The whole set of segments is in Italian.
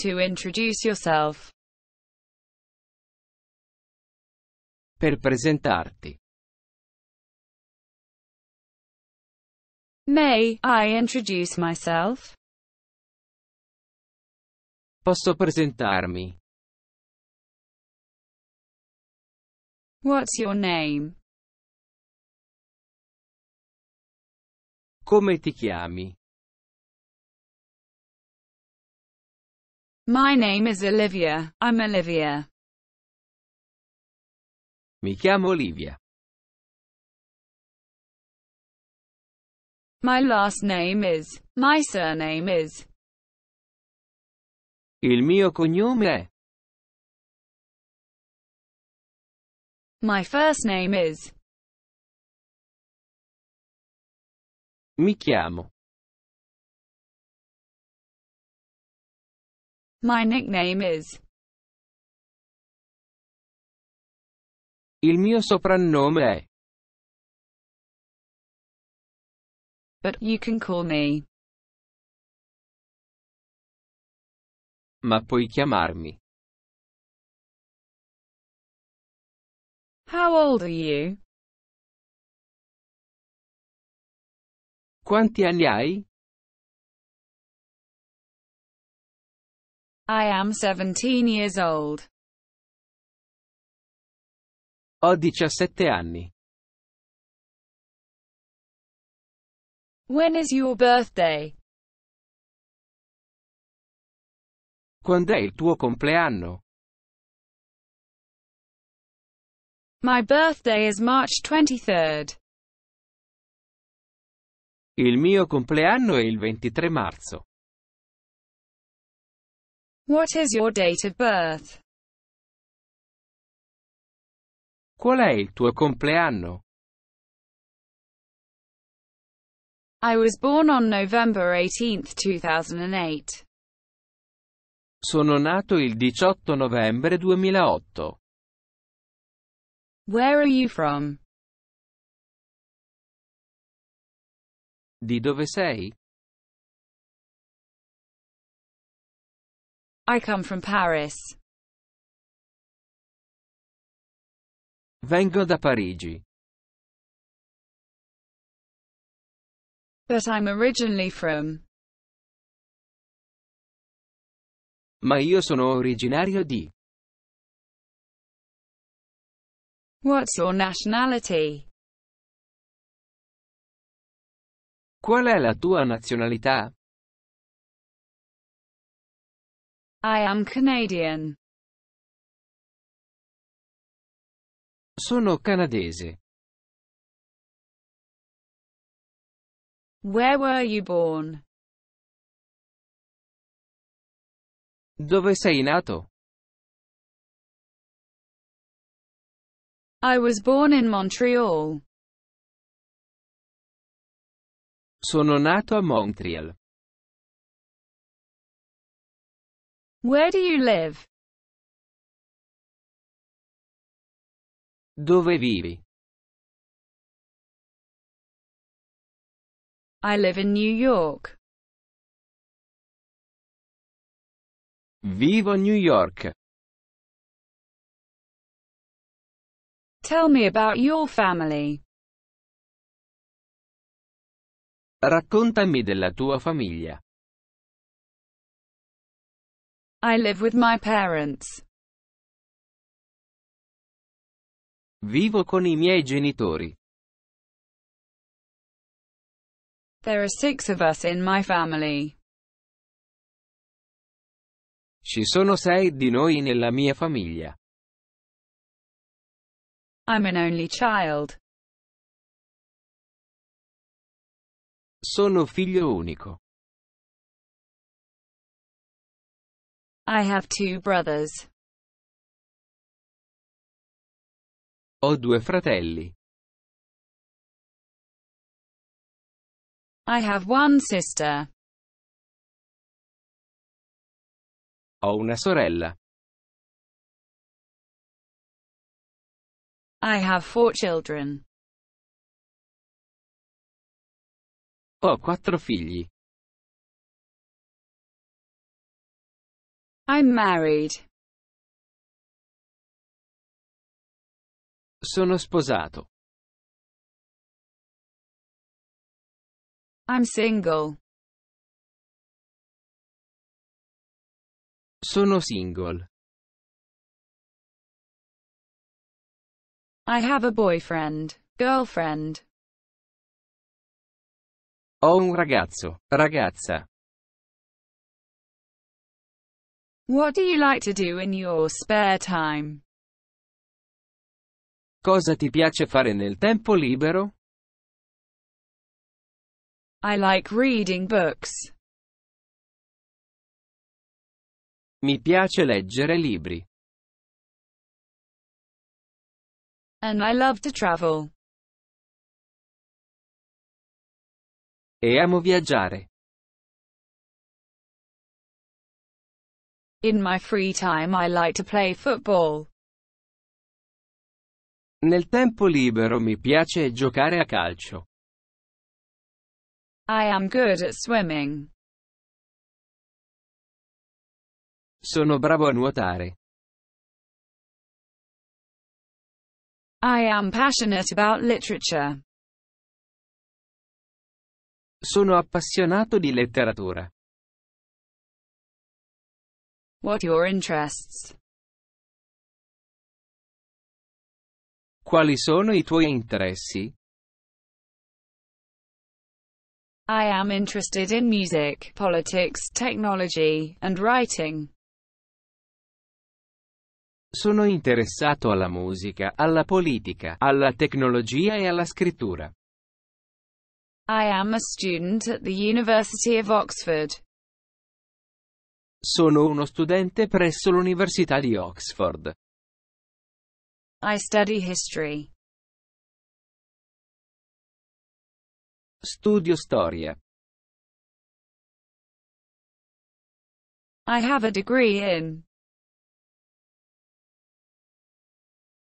To introduce yourself. Per presentarti. May I introduce myself? Posso presentarmi? What's your name? Come ti chiami? My name is Olivia. I'm Olivia. Mi chiamo Olivia. My last name is. My surname is. Il mio cognome è. My first name is. Mi chiamo. My nickname is. Il mio soprannome è. But you can call me. Ma puoi chiamarmi. How old are you? Quanti anni hai? I am 17 years old. Ho 17 anni. When is your birthday? Quando è il tuo compleanno? My birthday is March 23rd. Il mio compleanno è il 23 marzo. What is your date of birth? Qual è il tuo compleanno? I was born on November 18, 2008. Sono nato il 18 novembre 2008. Where are you from? Di dove sei? I come from Paris. Vengo da Parigi. But I'm originally from. Ma io sono originario di. What's your nationality? Qual è la tua nazionalità? I am Canadian. Sono canadese. Where were you born? Dove sei nato? I was born in Montreal. Sono nato a Montreal. Where do you live? Dove vivi? I live in New York. Vivo a New York. Tell me about your family. Raccontami della tua famiglia. I live with my parents. Vivo con i miei genitori. There are 6 of us in my family. Ci sono 6 di noi nella mia famiglia. I'm an only child. Sono figlio unico. I have 2 brothers. Ho 2 fratelli. I have 1 sister. Ho una sorella. I have 4 children. Ho 4 figli. I'm married. Sono sposato. I'm single. Sono single. I have a boyfriend, girlfriend. Ho un ragazzo, ragazza. What do you like to do in your spare time? Cosa ti piace fare nel tempo libero? I like reading books. Mi piace leggere libri. And I love to travel. E amo viaggiare. In my free time I like to play football. Nel tempo libero mi piace giocare a calcio. I am good at swimming. Sono bravo a nuotare. I am passionate about literature. Sono appassionato di letteratura. What are your interests? Quali sono I tuoi interessi? I am interested in music, politics, technology, and writing. Sono interessato alla musica, alla politica, alla tecnologia e alla scrittura. I am a student at the University of Oxford. Sono uno studente presso l'Università di Oxford. I study history. Studio storia. I have a degree in.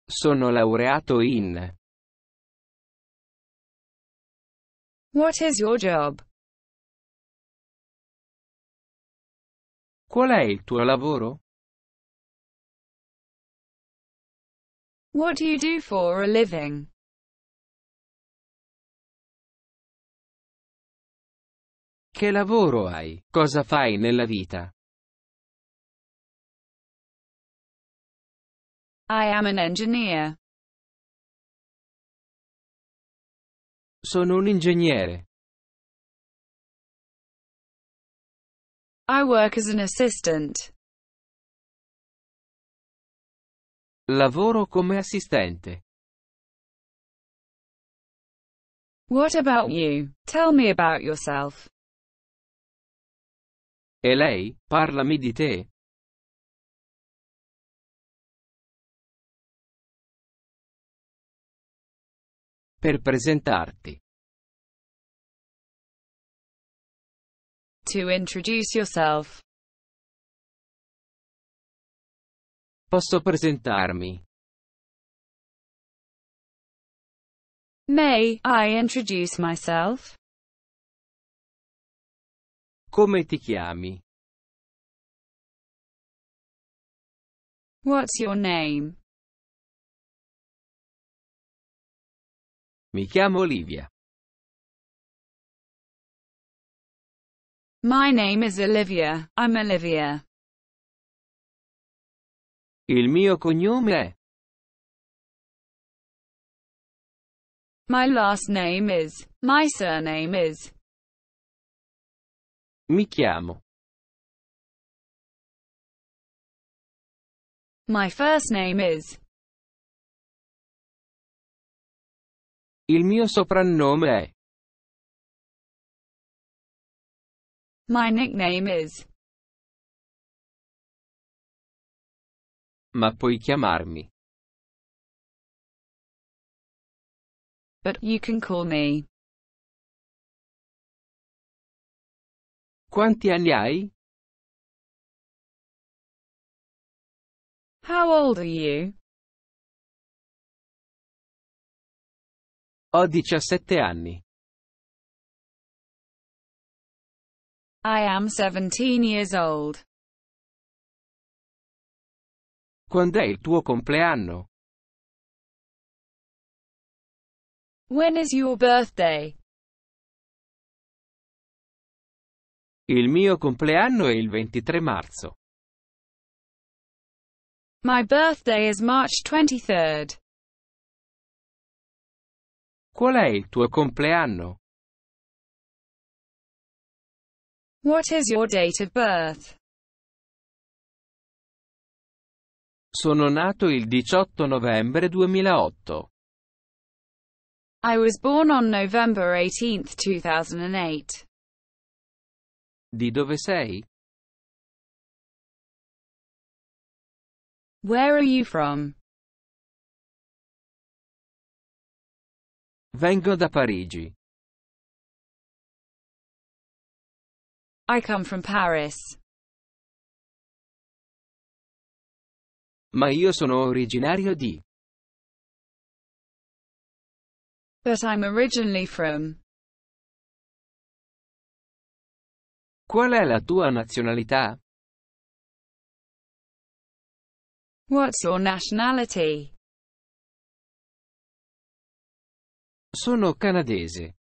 Sono laureato in. What is your job? Qual è il tuo lavoro? What do you do for a living? Che lavoro hai? Cosa fai nella vita? I am an engineer. Sono un ingegnere. I work as an assistant. Lavoro come assistente. What about you? Tell me about yourself. E lei? Parlami di te. Per presentarti. To introduce yourself. Posso presentarmi? May I introduce myself? Come ti chiami? What's your name? Mi chiamo Olivia. My name is Olivia. I'm Olivia. Il mio cognome è. My last name is. My surname is. Mi chiamo. My first name is. Il mio soprannome è. My nickname is. Ma puoi chiamarmi. But you can call me. Quanti anni hai? How old are you? Ho 17 anni. I am 17 years old. Quando è il tuo compleanno? When is your birthday? Il mio compleanno è il 23 marzo. My birthday is March 23rd. Qual è il tuo compleanno? What is your date of birth? Sono nato il 18 novembre 2008. I was born on November 18, 2008. Di dove sei? Where are you from? Vengo da Parigi. I come from Paris. Ma io sono originario di. But I'm originally from. Qual è la tua nazionalità? What's your nationality? Sono canadese.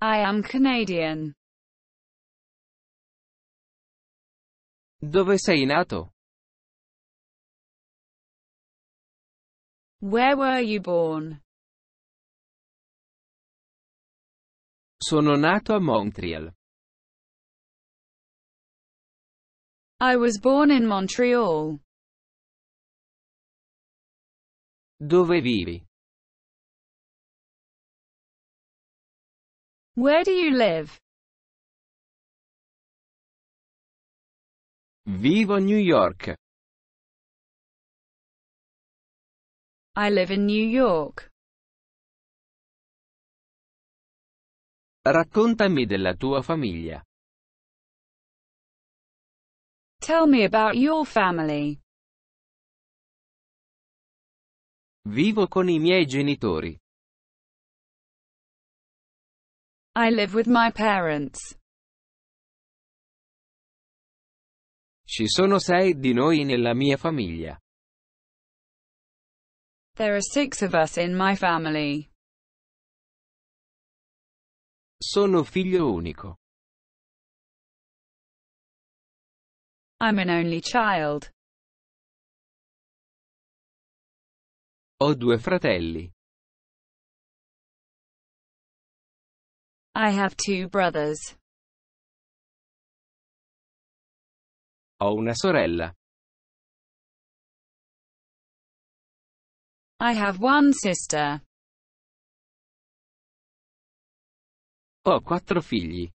I am Canadian. Dove sei nato? Where were you born? Sono nato a Montreal. I was born in Montreal. Dove vivi? Where do you live? Vivo a New York. I live in New York. Raccontami della tua famiglia. Tell me about your family. Vivo con i miei genitori. I live with my parents. Ci sono 6 di noi nella mia famiglia. There are 6 of us in my family. Sono figlio unico. I'm an only child. Ho 2 fratelli. I have 2 brothers. Ho una sorella. I have 1 sister. Ho 4 figli.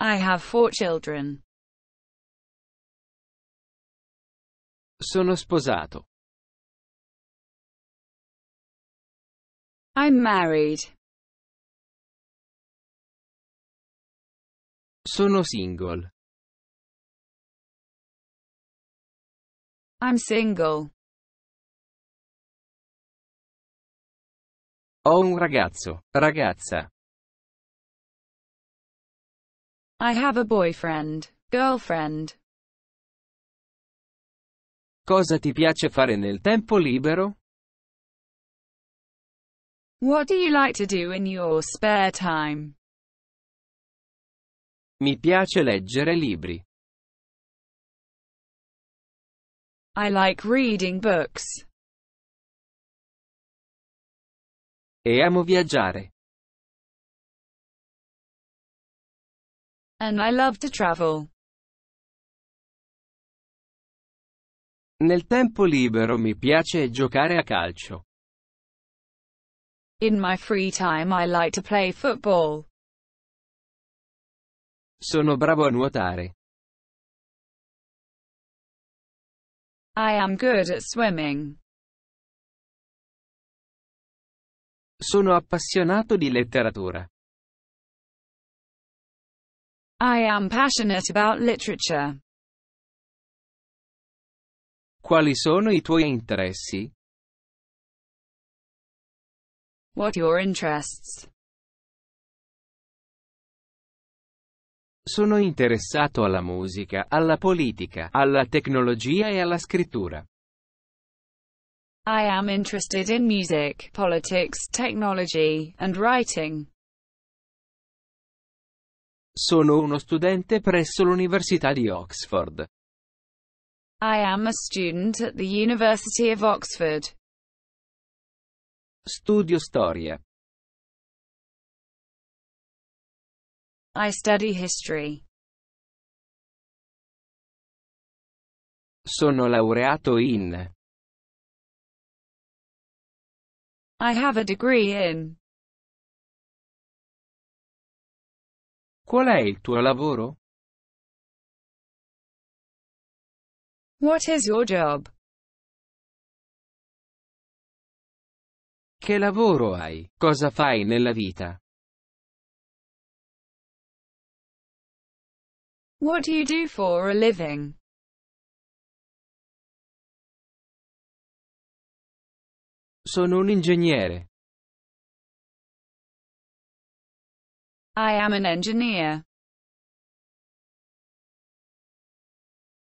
I have 4 children. Sono sposato. I'm married. Sono single. I'm single. Ho un ragazzo, ragazza. I have a boyfriend, girlfriend. Cosa ti piace fare nel tempo libero? What do you like to do in your spare time? Mi piace leggere libri. I like reading books. E amo viaggiare. And I love to travel. Nel tempo libero mi piace giocare a calcio. In my free time I like to play football. Sono bravo a nuotare. I am good at swimming. Sono appassionato di letteratura. I am passionate about literature. Quali sono i tuoi interessi? What your interests? Sono interessato alla musica, alla politica, alla tecnologia e alla scrittura. I am interested in music, politics, technology, and writing. Sono uno studente presso l'Università di Oxford. I am a student at the University of Oxford. Studio storia. I study history. Sono laureato in. I have a degree in. Qual è il tuo lavoro? What is your job? Che lavoro hai? Cosa fai nella vita? What do you do for a living? Sono un ingegnere. I am an engineer.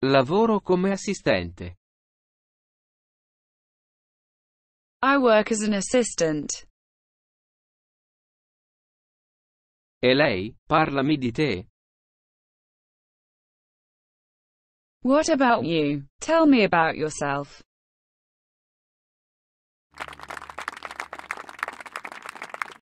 Lavoro come assistente. I work as an assistant. E lei? Parlami di te. What about you? Tell me about yourself.